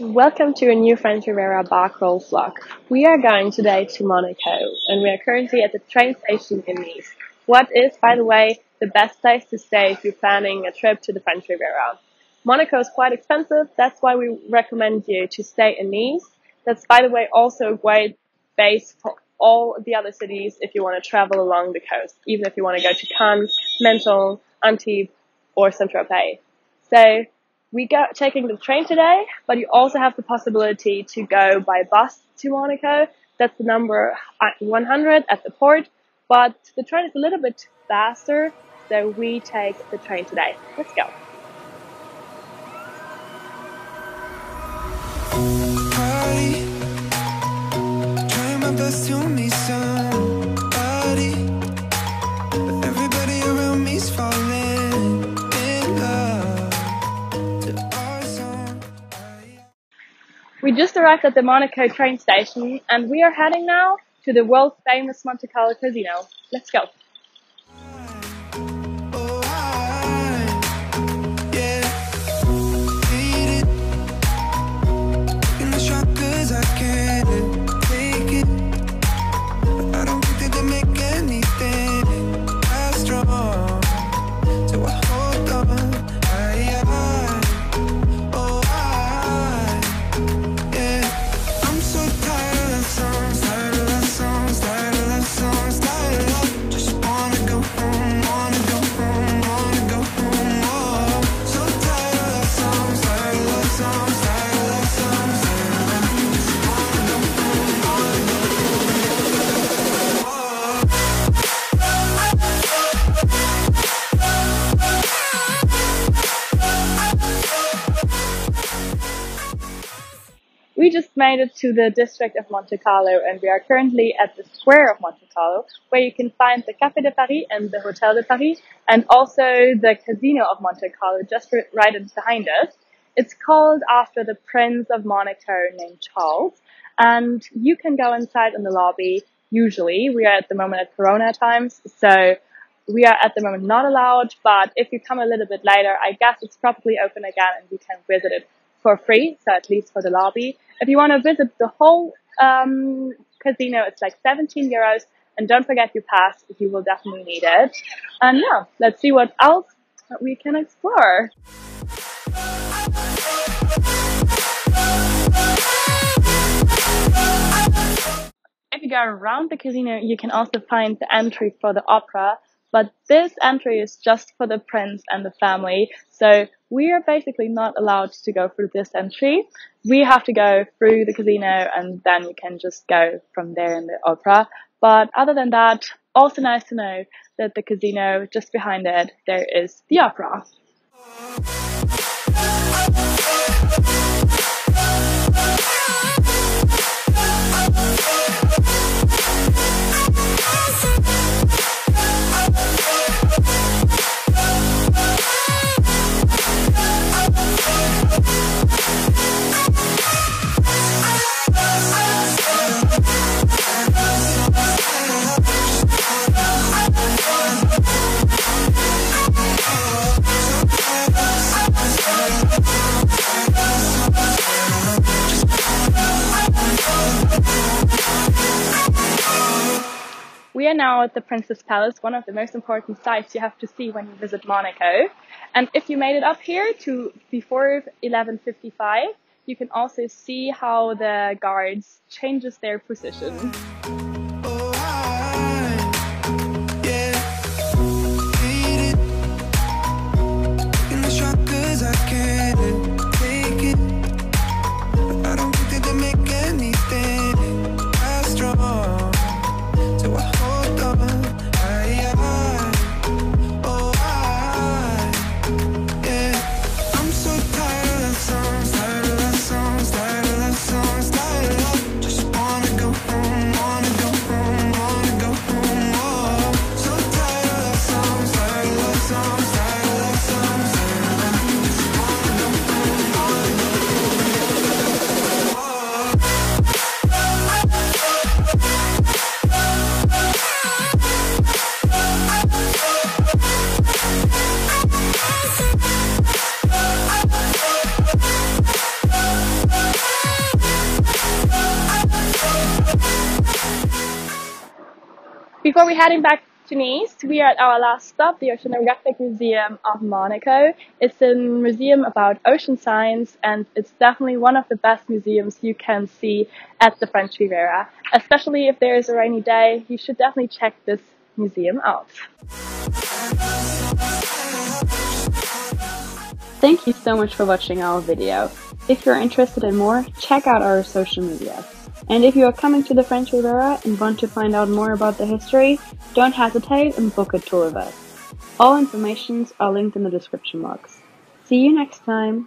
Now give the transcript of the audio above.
Welcome to a new French Riviera Bark Roll vlog. We are going today to Monaco and we are currently at the train station in Nice. What is, by the way, the best place to stay if you're planning a trip to the French Riviera? Monaco is quite expensive, that's why we recommend you to stay in Nice. That's, by the way, also a great base for all the other cities if you want to travel along the coast, even if you want to go to Cannes, Menton, Antibes or Saint-Tropez. So we go taking the train today, but you also have the possibility to go by bus to Monaco. That's the number 100 at the port, but the train is a little bit faster, so we take the train today. Let's go. We just arrived at the Monaco train station and we are heading now to the world famous Monte Carlo Casino. Let's go. We just made it to the district of Monte Carlo and we are currently at the square of Monte Carlo, where you can find the Café de Paris and the Hotel de Paris and also the Casino of Monte Carlo just right behind us. It's called after the Prince of Monaco named Charles, and you can go inside in the lobby. Usually we are at the moment at Corona times, so we are at the moment not allowed, but if you come a little bit later, I guess it's probably open again and you can visit it for free, so at least for the lobby. If you want to visit the whole casino, it's like 17 euros. And don't forget your pass, if you will definitely need it. And yeah, let's see what else we can explore. If you go around the casino, you can also find the entry for the opera. But this entry is just for the prince and the family, so we are basically not allowed to go through this entry. We have to go through the casino and then you can just go from there in the opera. But other than that, also nice to know that the casino, just behind it, there is the opera. We are now at the Prince's Palace, one of the most important sites you have to see when you visit Monaco. And if you made it up here to before 11:55, you can also see how the guards changes their position. Before we're heading back to Nice, we are at our last stop, the Oceanographic Museum of Monaco. It's a museum about ocean science, and it's definitely one of the best museums you can see at the French Riviera. Especially if there is a rainy day, you should definitely check this museum out. Thank you so much for watching our video. If you're interested in more, check out our social media. And if you are coming to the French Riviera and want to find out more about the history, don't hesitate and book a tour with us. All informations are linked in the description box. See you next time!